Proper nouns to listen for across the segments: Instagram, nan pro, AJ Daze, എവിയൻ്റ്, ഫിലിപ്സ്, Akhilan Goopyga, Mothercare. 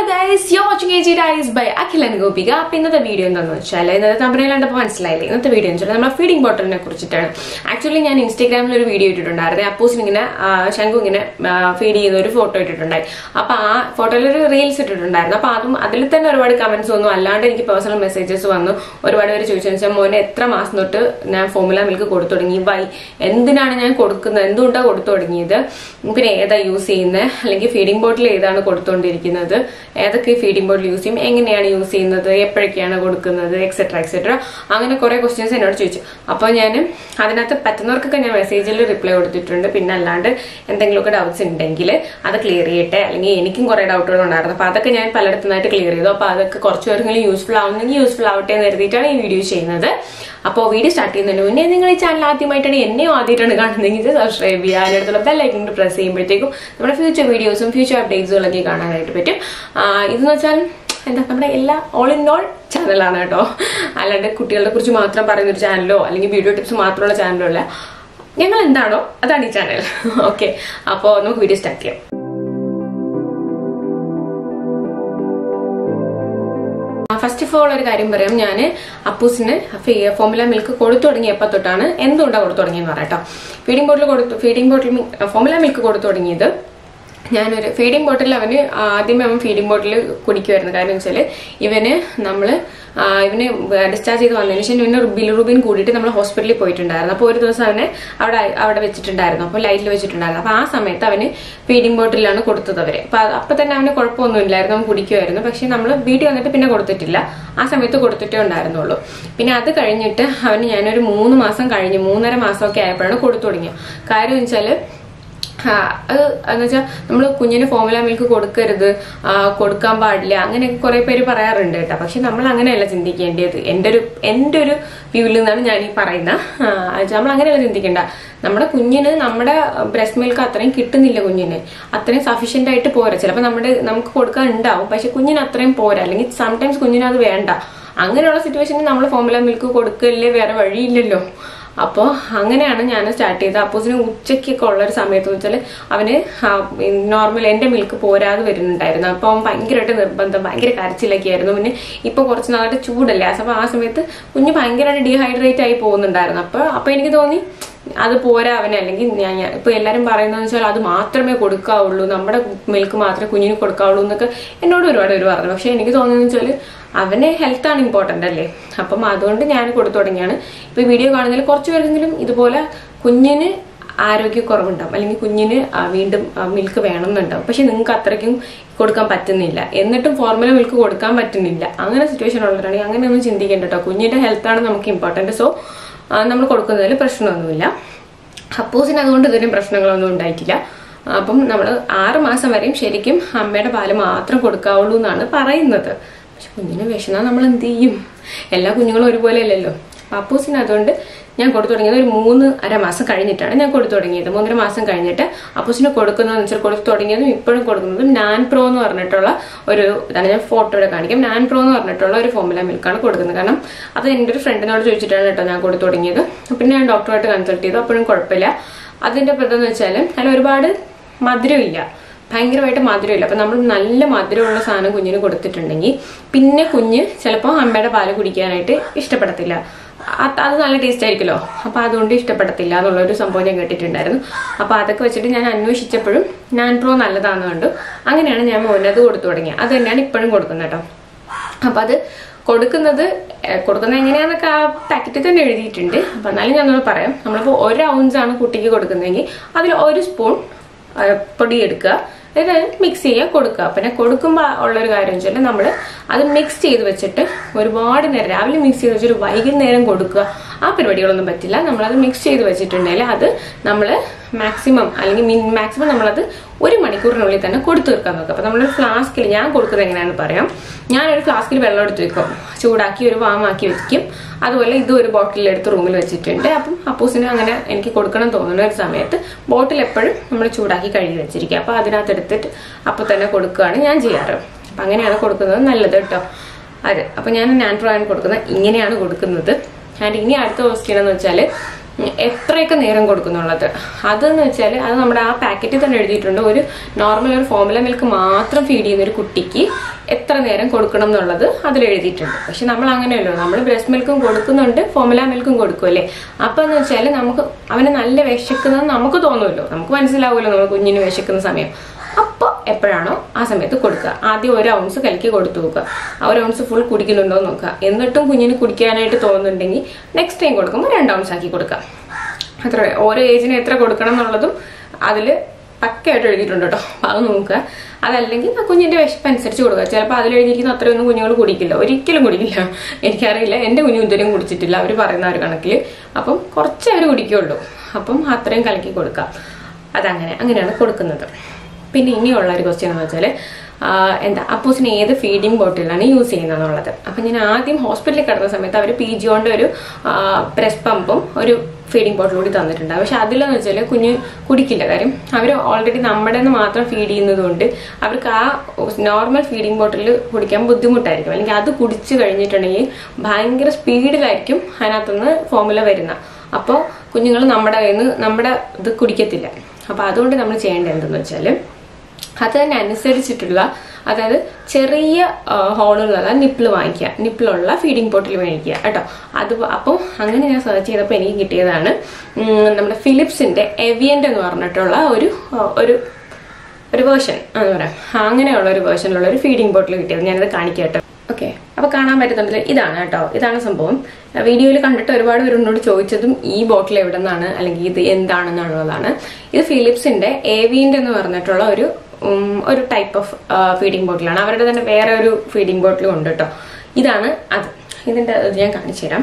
Hello guys, you're watching AJ Daze by Akhilan Goopyga. In the video, we feeding bottle. Actually, I Instagram video. I posted a feeding photo. I posted a reel. I personal messages. I feeding bottle use him, use in the etc. etc. I'm going to questions in our church. Upon Yanim, Adanatha Pathanaka can a message reply or the trend of Pinna Lander and then look at outs in Tangile, other clear it, anything or an outer on other Pathakan Palatana clear, the Pathaka culturally use flower and return video chain other. Upon video starting the new name, channel, might any other subscribe via bell icon to press him, but future videos and future updates will like a this is all in all channel. Okay, so video start. First of all, I am going to formula milk. I feeding bottle. Feeding bottle. Even discharge bilirubin hospital. Lightly feeding bottle. We formula milk kodukkan paadilla angane kore peri parayarundi etta pakshe nammal angane alla chindikkendiyathu ende oru view il nanu njan ee parayna nammal angane alla chindikkenda nammada kunyine nammada breast milk athrayum kittunnilla kunyine athrayum sufficient aayittu pora chilappa nammade namukku kodukkan undavum pakshe kunyine athrayum pora allengi sometimes kunyine adu venda anganeyulla situation il nammal formula milk kodukkille vera vazhi illello. So, I started the opposite color. Normal end milk. That's why I am going to milk. Arrogant Corvundam, I think Kunine, I mean, milk of Anamanda, Pashin Katrakim could come patinilla. In the formula milk would come patinilla. Another situation already, young and indicated a Kunita health and important, so number Corconella Prashnovilla. Opposing a good to the impression alone dietilla. Upon number R. Masamarim Sherikim, Hamed Palamatra could cow Luna para another. Kunina Naman the Ella Kunino Ribolello. Opposing a I got to the moon at a massacre in it, and I got to the moon massacre in it. Apostle Codacon and Circle of Tording, Percodum, nan pro or natola, or than a fort to the canicum, nan pro or natola, or formula milk, and Codacanum. At the end of the friend and also Chitana go to Tording, opinion doctor at the consult, the upper corpella, at the end of the challenge, and everybody Madrilla. Pangrivate Madrilla, but number Nalla Madrilla Sana Kunjin go to the Tundingi, Pinna Kunji, Celepa, and Beta Palacudicanate, Istapatilla. That's taste I don't know some point and get it in Darren. A path question and no shitapur, nan pro Naladana. I'm going to have another word. Other Nanic Perngodanata. A path Kodakanaka packet and edit in it, Panalina Param, number of ounce and putti Kodakanangi, other oil spoon, a puddy edgar. Mix it up and a codicum or iron gel number. Other mixed tea with chetter, or board and a ravel mixed tea, wagon there and codica. Up and radio on the batilla, number mixed tea with chetter, other number maximum. I mean, maximum number, very manicure only than a codicum. Number flask, young codicum and param. Yan flask will not drink. Chudaki or Vamaki with Kim. Otherwise, do a bottle let the room with it and tap. Opposing and Kodakan donor summit. Bottle leopard, number Chudaki carriage. Apatana Kodakani and Giara. Pangana Kodakan, I leather top. Upon an antro and Kodakana, Indiana Kodakanut, and any other skin on the chalet, എത്രയൊക്കെ നേരം കൊടുക്കുന്നുള്ളത് അതെന്ന് വെച്ചാൽ അത് നമ്മുടെ ആ പാക്കറ്റിൽ തന്നെ എഴുതിയിട്ടുണ്ട് ഒരു നോർമൽ ഒരു ഫോർമുല മിൽക്ക് മാത്രം ഫീഡ് ചെയ്യുന്ന ഒരു കുട്ടിക്ക് എത്ര നേരം കൊടുക്കണം എന്നുള്ളത് അതിൽ എഴുതിയിട്ടുണ്ട് പക്ഷെ നമ്മൾ അങ്ങനെയല്ല നമ്മൾ ബ്രസ്റ്റ് മിൽക്കും കൊടുക്കുന്നുണ്ട് ഫോർമുല മിൽക്കും കൊടുക്കുമല്ലേ അപ്പോൾ എന്ന് വെച്ചാൽ നമുക്ക് അവനെ നല്ല വിശക്കുന്നത് നമുക്ക് തോന്നുമല്ലോ നമുക്ക് മനസ്സിലാവുമല്ലോ നമ്മൾ കുഞ്ഞിനെ വിശക്കുന്ന സമയം അപ്പോൾ എപ്പോഴാണോ ആ സമയത്ത് കൊടുക്കുക ആദ്യം ഒരു ഔൺസ് കലക്കി കൊടുത്തു നോക്കുക ആ ഒരു ഔൺസ് ഫുൾ കുടിക്കുന്നുണ്ടോ എന്ന് നോക്കുക എന്നിട്ടും കുഞ്ഞിന് കുടിക്കാനായിട്ട് തോന്നുന്നുണ്ടെങ്കിൽ നെക്സ്റ്റ് ടൈം കൊടുക്കുമ്പോൾ 2 ounce ആക്കി കൊടുക്കുക അത്ര ഓരോ ഏജിന് എത്ര കൊടുക്കണം എന്നുള്ളതും അതിൽ പക്കയായിട്ട് എഴുതിയിട്ടുണ്ട് കേട്ടോ അത് നോക്കുക അതല്ലെങ്കിൽ ആ കുഞ്ഞിൻ്റെ വിശപ്പ് അനുസരിച്ച് കൊടുക്കുക ചിലപ്പോൾ അതിലെഴുതിയിരിക്കുന്ന അത്രയൊന്നും കുഞ്ഞുങ്ങൾ കുടിക്കില്ല ഒരിക്കലും കുടിക്കില്ല എനിക്കറിയില്ല എൻ്റെ കുഞ്ഞു ഇതുവരെയും കുടിച്ചിട്ടില്ല അവർ പറയുന്ന ഒരു കണക്കിൽ അപ്പം കുറച്ച് അവർ കുടിക്കുകയുള്ളൂ അപ്പം അത്രയും കലക്കി കൊടുക്കാം അങ്ങനെയാണ് കൊടുക്കുന്നത് പിന്നെ ഇനിയുള്ള ഒരു ക്വസ്റ്റ്യൻ എന്ന് വെച്ചാൽ എന്താ അപ്പൂസിന് ഏത് ഫീഡിംഗ് ബോട്ടിലാണ് യൂസ് ചെയ്യുന്നതെന്നുള്ളത് അപ്പം ഞാൻ ആദ്യം ഹോസ്പിറ്റലിൽ കിടന്ന സമയത്ത് അവർ പിജിയോന്റെ ഒരു പ്രസ് പമ്പും ഒരു ഫീഡിംഗ് ബോട്ടിൽ കൂടി തന്നിട്ടുണ്ട് പക്ഷെ അതിലെന്ന് വെച്ചാൽ കുഞ്ഞ് കുടിക്കില്ല കാര്യം അവർ ഓൾറെഡി നമ്മുടെ മാത്രം ഫീഡ് ചെയ്യുന്നതുകൊണ്ട് അവർക്ക് ആ നോർമൽ ഫീഡിംഗ് ബോട്ടിൽ കുടിക്കാൻ ബുദ്ധിമുട്ടായിരിക്കും അല്ലെങ്കിൽ അത് കുടിച്ചു കഴിഞ്ഞിട്ടുണ്ടെങ്കിൽ ഭയങ്കര സ്പീഡിലായിരിക്കും അതിനകത്തുനിന്ന് ഫോർമുല വരുന്ന അപ്പോൾ കുഞ്ഞുങ്ങൾ നമ്മുടെ കയ്യിൽ നിന്ന് നമ്മുടെ ഇത് കുടിക്കത്തില്ല അപ്പോൾ അതുകൊണ്ട് നമ്മൾ ചെയ്യേണ്ടത് എന്തെന്ന് വെച്ചാൽ അതിനനുസരിച്ചിട്ടുള്ള അതായത് ചെറിയ ഹോളുള്ള നിപ്പിൾ വാങ്ങിക്കുക നിപ്പിളുള്ള ഫീഡിംഗ് ബോട്ടിൽ വാങ്ങിക്കുക കേട്ടോ അത് അപ്പോൾ അങ്ങനെ ഞാൻ സെർച്ച് ചെയ്തപ്പോൾ എനിക്ക് കിട്ടിയതാണ് നമ്മുടെ ഫിലിപ്സിൻ്റെ എവിയൻ്റ് എന്ന് പറഞ്ഞിട്ടുള്ള ഒരു ഒരു ഒരു വേർഷൻ എന്ന് പറയാം അങ്ങനെയുള്ള ഒരു വേർഷനിലുള്ള ഒരു ഫീഡിംഗ് ബോട്ടിൽ കിട്ടിയത് ഞാനത് കാണിക്കട്ടെ ഓക്കെ അപ്പോൾ കാണാൻ പറ്റുന്നുണ്ടല്ലോ ഇതാണ് കേട്ടോ ഇതാണ് സംഭവം വീഡിയോയിൽ കണ്ടിട്ട് ഒരുപാട് പേരോട് ചോദിച്ചതും ഈ ബോട്ടിൽ എവിടെ നിന്നാണ് അല്ലെങ്കിൽ ഇത് എന്താണെന്നുള്ളതാണ് ഇത് ഫിലിപ്സിന്റെ എവിയൻ്റ് എന്ന് പറഞ്ഞിട്ടുള്ള ഒരു ടൈപ്പ് ഓഫ് ഫീഡിംഗ് ബോട്ടിലാണ് അവരുടെ തന്നെ വേറെ ഒരു ഫീഡിംഗ് ബോട്ടിലും ഉണ്ട് കേട്ടോ ഇതാണ് അത് ഇതിൻ്റെ ഞാൻ കാണിച്ചു തരാം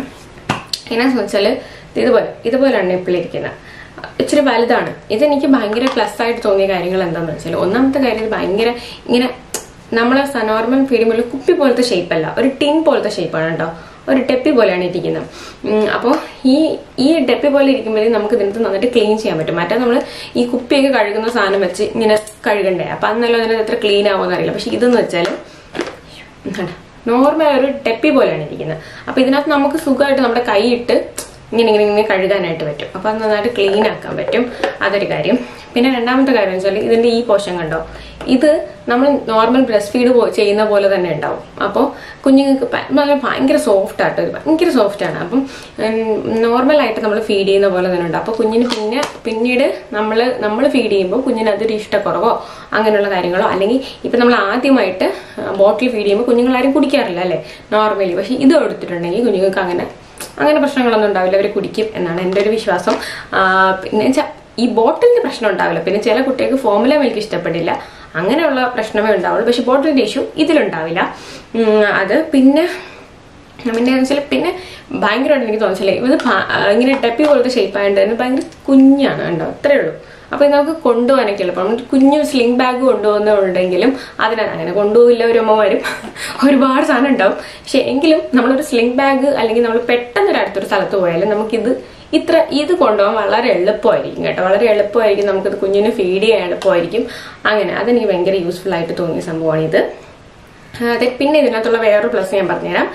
എന്നാന്ന് വെച്ചാൽ ഇതുപോലെയാണ് നിപ്പിളിരിക്കുന്നത് ഇച്ചിരി വലുതാണ് ഇതെനിക്ക് ഭയങ്കര പ്ലസ് ആയിട്ട് തോന്നിയ കാര്യങ്ങൾ എന്താണെന്ന് വെച്ചാൽ ഒന്നാമത്തെ കാര്യം ഇത് ഭയങ്കര ഇങ്ങനെ നമ്മളെ നോർമൽ ഫീഡിംഗ് ബോട്ടിൽ കുപ്പി പോലത്തെ ഷേപ്പല്ല ഒരു ടിൻ പോലത്തെ ഷേപ്പാണ് കേട്ടോ ഒരു ടെപ്പി പോലെയാണ് ഇരിക്കുന്നത് അപ്പോൾ ഈ ടെപ്പി പോലെ ഇരിക്കുമ്പോഴേ നമുക്ക് ഇതിനകത്ത് നന്നായിട്ട് ക്ലീൻ ചെയ്യാൻ പറ്റും മറ്റേ നമ്മൾ ഈ കുപ്പിയൊക്കെ കഴുകുന്ന സാധനം വെച്ച് ഇങ്ങനെ കഴുകണ്ടേ അപ്പം അന്നല്ലോ അതിനകത്ത് എത്ര ക്ലീൻ ആവുമെന്ന് അറിയില്ല പക്ഷെ ഇതെന്ന് വെച്ചാൽ നോർമൽ ഒരു ടെപ്പി പോലെയാണ് ഇരിക്കുന്നത് അപ്പം ഇതിനകത്ത് നമുക്ക് സുഖമായിട്ട് നമ്മുടെ കൈയിട്ട് ഇങ്ങനെ കഴുകാനായിട്ട് പറ്റും അപ്പം അത് നന്നായിട്ട് ക്ലീൻ ആക്കാൻ പറ്റും അതൊരു കാര്യം പിന്നെ രണ്ടാമത്തെ കാര്യം എന്ന് വെച്ചാൽ ഇതിൻ്റെ ഈ പോഷൻ കണ്ടോ ഇത് നമ്മൾ നോർമൽ ബ്രസ്റ്റ് ഫീഡ് ചെയ്യുന്ന പോലെ തന്നെ ഉണ്ടാവും അപ്പോൾ കുഞ്ഞുങ്ങൾക്ക് ഭയങ്കര സോഫ്റ്റ് ആയിട്ട് ഭയങ്കര സോഫ്റ്റാണ് അപ്പം നോർമലായിട്ട് നമ്മൾ ഫീഡ് ചെയ്യുന്ന പോലെ തന്നെ ഉണ്ടാവും അപ്പോൾ കുഞ്ഞിന് പിന്നീട് നമ്മൾ ഫീഡ് ചെയ്യുമ്പോൾ കുഞ്ഞിന് അതൊരു ഇഷ്ടക്കുറവോ അങ്ങനെയുള്ള കാര്യങ്ങളോ അല്ലെങ്കിൽ ഇപ്പം നമ്മൾ ആദ്യമായിട്ട് ബോട്ടിൽ ഫീഡ് ചെയ്യുമ്പോൾ കുഞ്ഞുങ്ങളാരും കുടിക്കാറില്ല അല്ലേ നോർമലി പക്ഷേ ഇത് കൊടുത്തിട്ടുണ്ടെങ്കിൽ കുഞ്ഞുങ്ങൾക്ക് അങ്ങനെ പ്രശ്നങ്ങളൊന്നും ഉണ്ടാവില്ല അവർ കുടിക്കും എന്നാണ് എൻ്റെ ഒരു വിശ്വാസം പിന്നെ ഈ ബോട്ടിലിന് പ്രശ്നം ഉണ്ടാവില്ല പിന്നെ ചില കുട്ടികൾക്ക് ഫോർമുല മിൽക്ക് ഇഷ്ടപ്പെടില്ല അങ്ങനെയുള്ള പ്രശ്നമേ ഉണ്ടാവുള്ളൂ പക്ഷെ ബോട്ടിലിൻ്റെ ഇഷ്യൂ ഇതിലുണ്ടാവില്ല അത് പിന്നെ വെച്ചാൽ പിന്നെ ഭയങ്കരമായിട്ട് എനിക്ക് തോന്നിച്ചില്ല ഇത് ഇങ്ങനെ ടെപ്പി പോലത്തെ ഷേപ്പ് ആയതുകൊണ്ട് തന്നെ ഭയങ്കര കുഞ്ഞാണ് കണ്ടോ അത്രേ ഉള്ളൂ അപ്പോൾ നമുക്ക് കൊണ്ടുപോകാനൊക്കെ എളുപ്പം നമുക്ക് കുഞ്ഞു സ്ലിംഗ് ബാഗ് കൊണ്ടുപോകുന്നുണ്ടെങ്കിലും അതിനകത്ത് അങ്ങനെ കൊണ്ടുപോകില്ല ഒരു അമ്മമാരും ഒരുപാട് സാധനം ഉണ്ടാവും പക്ഷെ എങ്കിലും നമ്മളൊരു സ്ലിംഗ് ബാഗ് അല്ലെങ്കിൽ നമ്മൾ പെട്ടെന്നൊരു അടുത്തൊരു സ്ഥലത്ത് പോയാലും നമുക്കിത് ഇത് കൊണ്ടുപോകാൻ വളരെ എളുപ്പമായിരിക്കും കേട്ടോ വളരെ എളുപ്പമായിരിക്കും നമുക്കിത് കുഞ്ഞിന് ഫീഡ് ചെയ്യാൻ എളുപ്പമായിരിക്കും അങ്ങനെ അതെനിക്ക് ഭയങ്കര യൂസ്ഫുൾ ആയിട്ട് തോന്നിയ സംഭവമാണിത് അതെ പിന്നെ ഇതിനകത്തുള്ള വേറൊരു പ്ലസ് ഞാൻ പറഞ്ഞുതരാം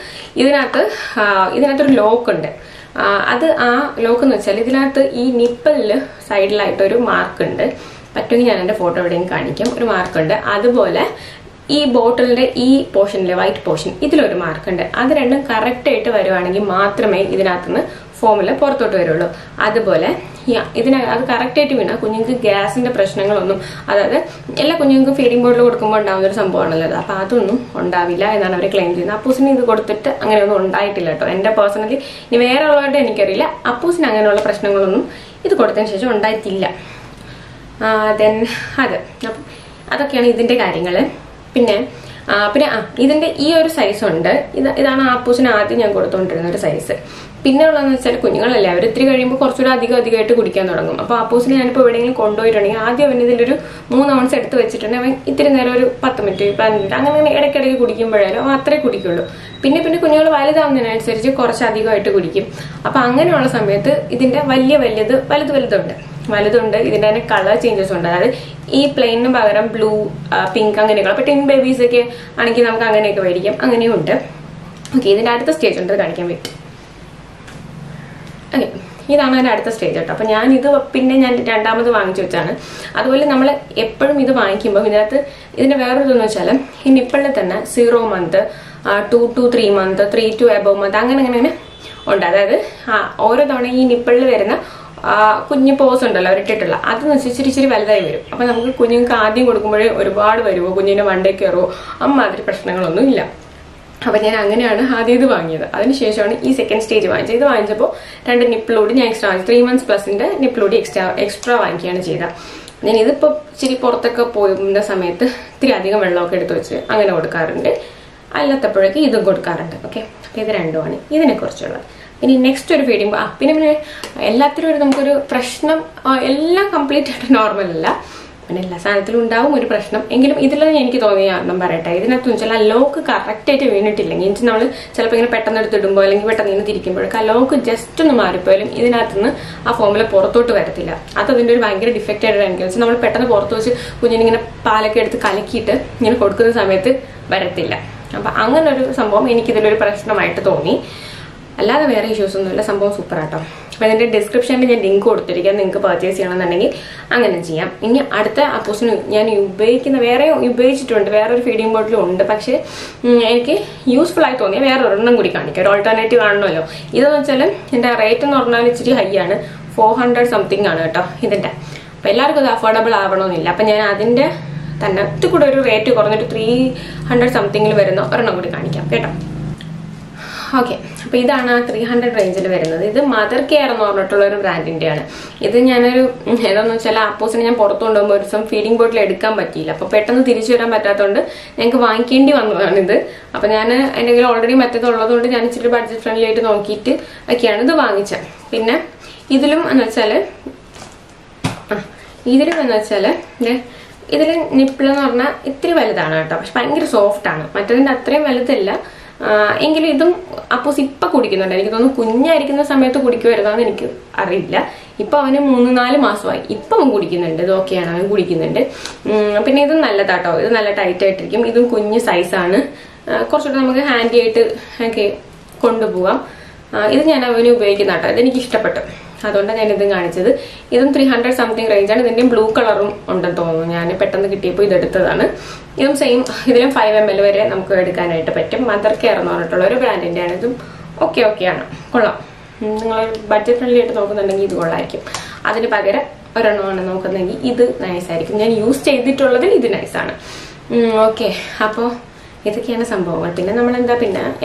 ഇതിനകത്തൊരു ലോക്കുണ്ട് അത് ആ ലോക്ക് എന്ന് വെച്ചാൽ ഇതിനകത്ത് ഈ നിപ്പലിൽ സൈഡിലായിട്ടൊരു മാർക്കുണ്ട് പറ്റുമെങ്കിൽ ഞാൻ എൻ്റെ ഫോട്ടോ എവിടെയും കാണിക്കാം ഒരു മാർക്കുണ്ട് അതുപോലെ ഈ ബോട്ടിലിന്റെ ഈ പോർഷനിലെ വൈറ്റ് പോർഷൻ ഇതിലൊരു മാർക്കുണ്ട് അത് രണ്ടും കറക്റ്റായിട്ട് വരുവാണെങ്കിൽ മാത്രമേ ഇതിനകത്തുനിന്ന് ഫോമിൽ പുറത്തോട്ട് വരുള്ളൂ അതുപോലെ അത് കറക്റ്റായിട്ട് വീണാൽ കുഞ്ഞുങ്ങൾക്ക് ഗ്യാസിന്റെ പ്രശ്നങ്ങളൊന്നും അതായത് എല്ലാ കുഞ്ഞുങ്ങൾക്കും ഫീഡിംഗ് ബോട്ടിൽ കൊടുക്കുമ്പോൾ ഉണ്ടാകുന്ന ഒരു സംഭവമാണല്ലോ അപ്പോൾ അതൊന്നും ഉണ്ടാവില്ല എന്നാണ് അവർ ക്ലെയിം ചെയ്യുന്നത് അപ്പൂസിന് ഇത് കൊടുത്തിട്ട് അങ്ങനെയൊന്നും ഉണ്ടായിട്ടില്ല കേട്ടോ എൻ്റെ പേഴ്സണലി ഇനി വേറെ ഉള്ളതായിട്ട് എനിക്കറിയില്ല അപ്പൂസിന് അങ്ങനെയുള്ള പ്രശ്നങ്ങളൊന്നും ഇത് കൊടുത്തതിന് ശേഷം ഉണ്ടായിട്ടില്ല ദെൻ അപ്പം അതൊക്കെയാണ് ഇതിൻ്റെ കാര്യങ്ങൾ പിന്നെ ഇതിന്റെ ഈ ഒരു സൈസ് ഉണ്ട് ഇതാണ് അപ്പൂസിന് ആദ്യം ഞാൻ കൊടുത്തുകൊണ്ടിരുന്ന ഒരു സൈസ് പിന്നെ ഉള്ളതെന്ന് വെച്ചാൽ കുഞ്ഞുങ്ങളല്ലേ അവർ ഇത്തിരി കഴിയുമ്പോൾ കുറച്ചുകൂടെ അധികമായിട്ട് കുടിക്കാൻ തുടങ്ങും അപ്പോൾ അപ്പൂസിന് ഞാനിപ്പോൾ എവിടെയെങ്കിലും കൊണ്ടുപോയിട്ടുണ്ടെങ്കിൽ ആദ്യം അവൻ ഇതിലൊരു 3 ounce എടുത്ത് വെച്ചിട്ടുണ്ടെങ്കിൽ അവൻ ഇത്തിരി നേരം ഒരു 10 minute 15 minute അങ്ങനെ ഇടയ്ക്കിടയ്ക്ക് കുടിക്കുമ്പോഴായാലും അവ അത്രേ കുടിക്കുള്ളൂ പിന്നെ കുഞ്ഞുങ്ങൾ വലുതാവുന്നതിനനുസരിച്ച് കുറച്ചധികമായിട്ട് കുടിക്കും അപ്പോൾ അങ്ങനെയുള്ള സമയത്ത് ഇതിന്റെ വലുതുണ്ട് ഇതിന്റെ തന്നെ കളർ ചേഞ്ചസ് ഉണ്ട് അതായത് ഈ പ്ലെയിനിന് പകരം ബ്ലൂ പിങ്ക് അങ്ങനെയൊക്കെ അപ്പോൾ ടിൻ ബേബീസ് ഒക്കെ ആണെങ്കിൽ നമുക്ക് അങ്ങനെയൊക്കെ മേടിക്കാം അങ്ങനെയും ഉണ്ട് ഓക്കെ ഇതിന്റെ അടുത്ത സ്റ്റേജ് ഉണ്ട് കാണിക്കാൻ പറ്റും ഓക്കെ ഇതാണ് അതിന്റെ അടുത്ത സ്റ്റേജ് ട്ടോ. അപ്പോൾ ഞാൻ ഇത് പിന്നെ ഞാൻ രണ്ടാമത് വാങ്ങിച്ചു വെച്ചാണ്. അതുപോലെ നമ്മൾ എപ്പോഴും ഇത് വാങ്ങിക്കുമ്പോൾ ഇതിനകത്ത് ഇതിന്റെ വേറൊരുതെന്ന് വെച്ചാൽ ഈ നിപ്പിളിൽ തന്നെ 0 month, 2 to 3 month, 3 to above month അങ്ങനെ ഉണ്ട്. അതായത് ഓരോ തവണ ഈ നിപ്പിളിൽ വരുന്ന കുഞ്ഞു പോസ് ഉണ്ടല്ലോ അവരിട്ടിട്ടുള്ള അതെന്ന് വെച്ചാൽ ഇച്ചിരി ഇച്ചിരി വലുതായി വരും. അപ്പൊ നമുക്ക് കുഞ്ഞുങ്ങൾക്ക് ആദ്യം കൊടുക്കുമ്പോഴേ ഒരുപാട് വരുമോ കുഞ്ഞിന്റെ വണ്ടേ കയറുമോ അമ്മാതിരി പ്രശ്നങ്ങളൊന്നും ഇല്ല. അപ്പൊ ഞാൻ അങ്ങനെയാണ് ആദ്യം ഇത് വാങ്ങിയത്. അതിനുശേഷമാണ് ഈ സെക്കൻഡ് സ്റ്റേജ് വാങ്ങിച്ചത്. ഇത് വാങ്ങിച്ചപ്പോൾ 2 നിപ്പിളോട് ഞാൻ എക്സ്ട്രാ വാങ്ങിച്ചു. 3 months പ്ലസിന്റെ നിപ്പിളോട് എക്സ്ട്രാ വാങ്ങിക്കുകയാണ് ചെയ്തത്. ഞാൻ ഇതിപ്പോ ഇച്ചിരി പുറത്തൊക്കെ പോകുന്ന സമയത്ത് ഇത്തിരി അധികം വെള്ളമൊക്കെ എടുത്ത് വെച്ച് അങ്ങനെ കൊടുക്കാറുണ്ട്. അല്ലാത്തപ്പോഴേക്ക് ഇതും കൊടുക്കാറുണ്ട്. ഓക്കെ, അപ്പൊ ഇത് രണ്ടുമാണ് ഇതിനെ കുറിച്ചുള്ളത്. ഇനി നെക്സ്റ്റ് ഒരു ഫീഡിംഗ് പിന്നെ എല്ലാത്തിനും ഒരു നമുക്കൊരു പ്രശ്നം, എല്ലാം കംപ്ലീറ്റ് ആയിട്ട് നോർമൽ അല്ല, പിന്നെ എല്ലാ സാധനത്തിലും ഉണ്ടാവും ഒരു പ്രശ്നം. എങ്കിലും ഇതിലൊന്നും എനിക്ക് തോന്നിയ കാരണം പറയട്ടെ, ഇതിനകത്ത് വെച്ചാൽ ആ ലോക്ക് കറക്റ്റ് ആയിട്ട് വീണിട്ടില്ലെങ്കിൽ എനിക്ക് നമ്മൾ ചിലപ്പോൾ ഇങ്ങനെ പെട്ടെന്ന് എടുത്തിടുമ്പോൾ അല്ലെങ്കിൽ പെട്ടെന്ന് ഇങ്ങനെ തിരിക്കുമ്പോഴൊക്കെ ആ ലോക്ക് ജസ്റ്റ് ഒന്ന് മാറിപ്പോയാലും ഇതിനകത്തുനിന്ന് ആ ഫോമിൽ പുറത്തോട്ട് വരത്തില്ല. അത് അതിൻ്റെ ഒരു ഭയങ്കര ഡിഫക്റ്റ് ആയിട്ട് കാണിക്കുന്നത് നമ്മൾ പെട്ടെന്ന് പുറത്ത് വെച്ച് കുഞ്ഞിനിങ്ങനെ പാലൊക്കെ എടുത്ത് കലക്കിയിട്ട് ഇങ്ങനെ കൊടുക്കുന്ന സമയത്ത് വരത്തില്ല. അപ്പം അങ്ങനൊരു സംഭവം എനിക്കിതിലൊരു പ്രശ്നമായിട്ട് തോന്നി. അല്ലാതെ വേറെ ഇഷ്യൂസ് ഒന്നുമില്ല, സംഭവം സൂപ്പർ ആട്ടോ. അപ്പോൾ ഇതിൻ്റെ ഡിസ്ക്രിപ്ഷനിൽ ഞാൻ ലിങ്ക് കൊടുത്തിരിക്കാം, നിങ്ങൾക്ക് പർച്ചേസ് ചെയ്യണമെന്നുണ്ടെങ്കിൽ അങ്ങനെ ചെയ്യാം. ഇനി അടുത്ത അപ്പോസിന് ഞാൻ ഉപയോഗിച്ചിട്ടുണ്ട്, വേറൊരു ഫീഡിംഗ് ബോട്ടിലും ഉണ്ട്, പക്ഷേ എനിക്ക് യൂസ്ഫുൾ ആയി തോന്നിയ വേറെ ഒരെണ്ണം കൂടി കാണിക്കാം, ഒരു ഓൾട്ടർനേറ്റീവ് ആണല്ലോ. ഇതെന്ന് വെച്ചാൽ എൻ്റെ റേറ്റ് എന്ന് പറഞ്ഞാൽ ഇച്ചിരി ഹൈ ആണ്, 400 something ആണ് കേട്ടോ ഇതിൻ്റെ. അപ്പോൾ എല്ലാവർക്കും അത് അഫോർഡബിൾ ആവണമെന്നില്ല. അപ്പം ഞാൻ അതിൻ്റെ തന്നെ കൂടെ ഒരു റേറ്റ് കുറഞ്ഞിട്ട് 300 something വരുന്ന ഒരെണ്ണം കൂടി കാണിക്കാം കേട്ടോ. ഓക്കെ, അപ്പോൾ ഇതാണ് ആ 300 റേഞ്ചിൽ വരുന്നത്. ഇത് മദർ കെയർ എന്ന് പറഞ്ഞിട്ടുള്ള ഒരു ബ്രാൻഡിൻ്റെയാണ്. ഇത് ഞാനൊരു ഏതാണെന്ന് വെച്ചാൽ അപ്പോസിന് ഞാൻ പുറത്തു കൊണ്ടുപോകുമ്പോൾ ഒരു ദിവസം ഫീഡിംഗ് ബോട്ടിൽ എടുക്കാൻ പറ്റിയില്ല. അപ്പോൾ പെട്ടെന്ന് തിരിച്ചു വരാൻ പറ്റാത്തതുകൊണ്ട് ഞങ്ങൾക്ക് വാങ്ങിക്കേണ്ടി വന്നതാണിത്. അപ്പോൾ ഞാൻ എന്തെങ്കിലും ഓൾറെഡി മറ്റേതുള്ളതുകൊണ്ട് ഞാൻ ഇച്ചിരി ബഡ്ജറ്റ് ഫ്രണ്ട്ലി ആയിട്ട് നോക്കിയിട്ട് ഒക്കെയാണ് ഇത് വാങ്ങിച്ചത്. പിന്നെ ഇതിലും എന്ന് വെച്ചാൽ ഇതിൽ നിപ്പിളെന്ന് പറഞ്ഞാൽ ഇത്തിരി വലുതാണ് കേട്ടോ, പക്ഷെ ഭയങ്കര സോഫ്റ്റാണ്. മറ്റേതിൻ്റെ അത്രയും വലുതല്ല, എങ്കിലും ഇതും അപ്പോസ് ഇപ്പം കുടിക്കുന്നുണ്ട്. എനിക്ക് തോന്നുന്നു കുഞ്ഞായിരിക്കുന്ന സമയത്ത് കുടിക്കുമായിരുന്നോന്ന് എനിക്ക് അറിയില്ല. ഇപ്പം അവന് 3-4 മാസമായി, ഇപ്പം അവൻ കുടിക്കുന്നുണ്ട്. ഇത് ഓക്കെയാണ്, അവൻ കുടിക്കുന്നുണ്ട്. പിന്നെ ഇതും നല്ലതാട്ടോ, ഇത് നല്ല ടൈറ്റ് ആയിട്ടിരിക്കും. ഇതും കുഞ്ഞ് സൈസാണ്, കുറച്ചുകൂടെ നമുക്ക് ഹാൻഡി ആയിട്ട് ഒക്കെ കൊണ്ടുപോകാം. ഇത് ഞാൻ അവന് ഉപയോഗിക്കുന്ന കേട്ടോ, ഇതെനിക്ക് ഇഷ്ടപ്പെട്ടു, അതുകൊണ്ടാണ് ഞാൻ ഇതും കാണിച്ചത്. ഇതും 300 something റേഞ്ചാണ്. ഇതിൻ്റെയും ബ്ലൂ കളറും ഉണ്ടെന്ന് തോന്നുന്നു, ഞാൻ പെട്ടെന്ന് കിട്ടിയപ്പോൾ ഇതെടുത്തതാണ്. ഇതും സെയിം, ഇതിലും 5 ml വരെ നമുക്ക് എടുക്കാനായിട്ട് പറ്റും. മദർ കെയർ എന്ന് പറഞ്ഞിട്ടുള്ള ഒരു ബ്രാൻഡിൻ്റെ ആണ്. ഇതും ഓക്കെയാണ്, കൊള്ളാം. നിങ്ങൾ ബഡ്ജറ്റ് ഫ്രണ്ട്ലി ആയിട്ട് നോക്കുന്നുണ്ടെങ്കിൽ ഇത് കൊള്ളായിരിക്കും. അതിന് പകരം ഒരെണ്ണമാണ് നോക്കുന്നതെങ്കിൽ ഇത് നൈസായിരിക്കും. ഞാൻ യൂസ് ചെയ്തിട്ടുള്ളതിൽ ഇത് നൈസാണ്. ഓക്കെ, അപ്പോൾ ഇതൊക്കെയാണ് സംഭവങ്ങൾ. പിന്നെ നമ്മളെന്താ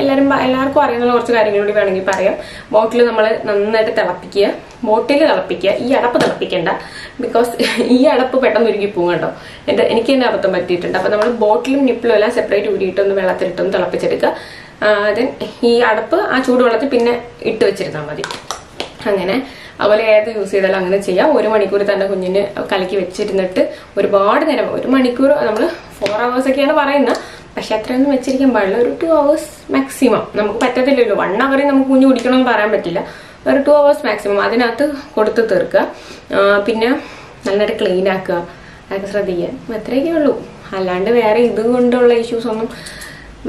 എല്ലാവർക്കും അറിയാവുന്ന കുറച്ച് കാര്യങ്ങൾ കൂടി വേണമെങ്കിൽ പറയാം. ബോട്ടിൽ നമ്മൾ നന്നായിട്ട് തിളപ്പിക്കുക, ഈ അടപ്പ് തിളപ്പിക്കേണ്ട, ബിക്കോസ് ഈ അടപ്പ് പെട്ടെന്ന് ഉരുകി പോകും കേട്ടോ. എനിക്ക് തന്നെ അബദ്ധം പറ്റിയിട്ടുണ്ട്. അപ്പോൾ നമ്മൾ ബോട്ടിലും നിപ്പിളും എല്ലാം സെപ്പറേറ്റ് ഊരിയിട്ടൊന്ന് വെള്ളത്തിലിട്ടൊന്ന് തിളപ്പിച്ചെടുക്കുക. ദെൻ ഈ അടപ്പ് ആ ചൂടുവെള്ളത്തിൽ പിന്നെ ഇട്ട് വെച്ചിരുന്നാൽ മതി. അങ്ങനെ അതുപോലെ ഏത് യൂസ് ചെയ്താലും അങ്ങനെ ചെയ്യാം. 1 മണിക്കൂർ തന്നെ കുഞ്ഞിന് കലക്കി വെച്ചിരുന്നിട്ട് ഒരുപാട് നേരം, 1 മണിക്കൂർ, നമ്മൾ 4 hours ഒക്കെയാണ് പറയുന്നത്, പക്ഷെ അത്രയൊന്നും വെച്ചിരിക്കാൻ പാടില്ല. ഒരു 2 hours മാക്സിമം. നമുക്ക് പറ്റത്തില്ലല്ലോ 1 hour നമുക്ക് കുഞ്ഞ് കുടിക്കണമെന്ന് പറയാൻ പറ്റില്ല. ഒരു 2 hours മാക്സിമം അതിനകത്ത് കൊടുത്ത് തീർക്കുക. പിന്നെ നന്നായിട്ട് ക്ലീൻ ആക്കുക, അതൊക്കെ ശ്രദ്ധിക്കുക. അത്രയൊക്കെ ഉള്ളൂ, അല്ലാണ്ട് വേറെ ഇതുകൊണ്ടുള്ള ഇഷ്യൂസ് ഒന്നും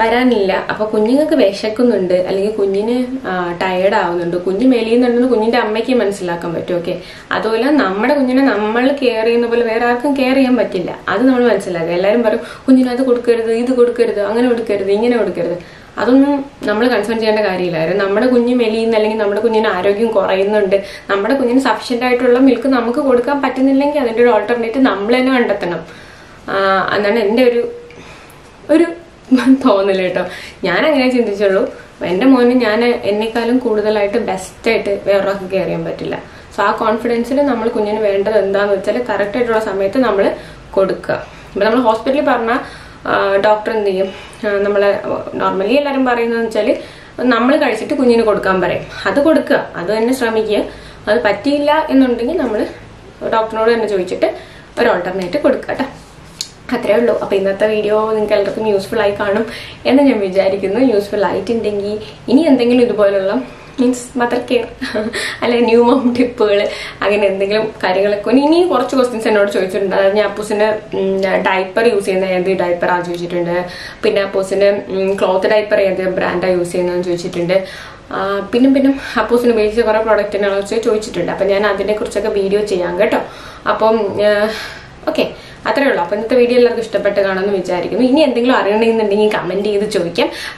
വരാനില്ല. അപ്പോൾ കുഞ്ഞുങ്ങൾക്ക് വിശക്കുന്നുണ്ട്, അല്ലെങ്കിൽ കുഞ്ഞിന് ടയേർഡ് ആവുന്നുണ്ട്, കുഞ്ഞ് മെലിയുന്നുണ്ടെന്ന് കുഞ്ഞിൻ്റെ അമ്മയ്ക്ക് മനസ്സിലാക്കാൻ പറ്റും. ഓക്കെ, അതുപോലെ നമ്മുടെ കുഞ്ഞിനെ നമ്മൾ കെയർ ചെയ്യുന്ന പോലെ വേറെ ആർക്കും കെയർ ചെയ്യാൻ പറ്റില്ല, അത് നമ്മൾ മനസ്സിലാക്കുക. എല്ലാവരും പറയും കുഞ്ഞിന് അത് കൊടുക്കരുത്, ഇത് കൊടുക്കരുത്, അങ്ങനെ കൊടുക്കരുത്, ഇങ്ങനെ കൊടുക്കരുത്. അതൊന്നും നമ്മൾ കൺസേൺ ചെയ്യേണ്ട കാര്യമില്ലായിരുന്നു. നമ്മുടെ കുഞ്ഞ് മെലിയുന്ന, അല്ലെങ്കിൽ നമ്മുടെ കുഞ്ഞിന് ആരോഗ്യം കുറയുന്നുണ്ട്, നമ്മുടെ കുഞ്ഞിന് സഫിഷ്യൻ്റ് ആയിട്ടുള്ള മിൽക്ക് നമുക്ക് കൊടുക്കാൻ പറ്റുന്നില്ലെങ്കിൽ അതിൻ്റെ ഒരു ഓൾട്ടർനേറ്റ് നമ്മൾ തന്നെ കണ്ടെത്തണം. എന്നാണ് എൻ്റെ ഒരു തോന്നില്ല കേട്ടോ. ഞാൻ അങ്ങനെ ചിന്തിച്ചുള്ളൂ. എൻ്റെ മോന് എന്നെക്കാളും കൂടുതലായിട്ട് ബെസ്റ്റായിട്ട് വേറൊരാൾക്ക് കെയർ ചെയ്യാൻ പറ്റില്ല. സോ ആ കോൺഫിഡൻസിൽ നമ്മൾ കുഞ്ഞിന് വേണ്ടത് എന്താന്ന് വെച്ചാൽ കറക്റ്റ് ആയിട്ടുള്ള സമയത്ത് നമ്മൾ കൊടുക്കുക. ഇപ്പം നമ്മൾ ഹോസ്പിറ്റലിൽ പറഞ്ഞാൽ ഡോക്ടർ എന്ത് ചെയ്യും, നമ്മളെ നോർമലി എല്ലാവരും പറയുന്നതെന്ന് വെച്ചാൽ നമ്മൾ കഴിച്ചിട്ട് കുഞ്ഞിന് കൊടുക്കാൻ പറയും. അത് കൊടുക്കുക, അത് തന്നെ ശ്രമിക്കുക. അത് പറ്റിയില്ല എന്നുണ്ടെങ്കിൽ നമ്മൾ ഡോക്ടറിനോട് തന്നെ ചോദിച്ചിട്ട് ഒരു ഓൾട്ടർനേറ്റ് കൊടുക്കുക കേട്ടോ. അത്രേ ഉള്ളൂ. അപ്പോൾ ഇന്നത്തെ വീഡിയോ നിങ്ങൾക്ക് എല്ലാവർക്കും യൂസ്ഫുൾ ആയി കാണും എന്ന് ഞാൻ വിചാരിക്കുന്നു. യൂസ്ഫുൾ ആയിട്ടുണ്ടെങ്കിൽ ഇനി എന്തെങ്കിലും ഇതുപോലുള്ള മീൻസ് മദർ കെയർ അല്ലെ ന്യൂ മോം ടിപ്പുകൾ അങ്ങനെ എന്തെങ്കിലും കാര്യങ്ങളൊക്കെ ഇനി കുറച്ച് ക്വസ്റ്റ്യൻസ് എന്നോട് ചോദിച്ചിട്ടുണ്ട്. അതായത് ഞാൻ അപ്പോസിൻ്റെ ഡയപ്പർ യൂസ് ചെയ്യുന്ന ഏത് ഡയപ്പറാണ് ചോദിച്ചിട്ടുണ്ട്. പിന്നെ അപ്പോസിൻ്റെ ക്ലോത്ത് ഡയപ്പർ ഏത് ബ്രാൻഡാണ് യൂസ് ചെയ്യുന്നതെന്ന് ചോദിച്ചിട്ടുണ്ട്. product. If you like this video, please comment on this video. If you have any doubts,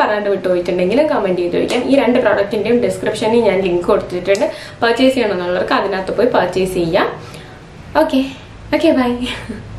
comment. Okay, bye.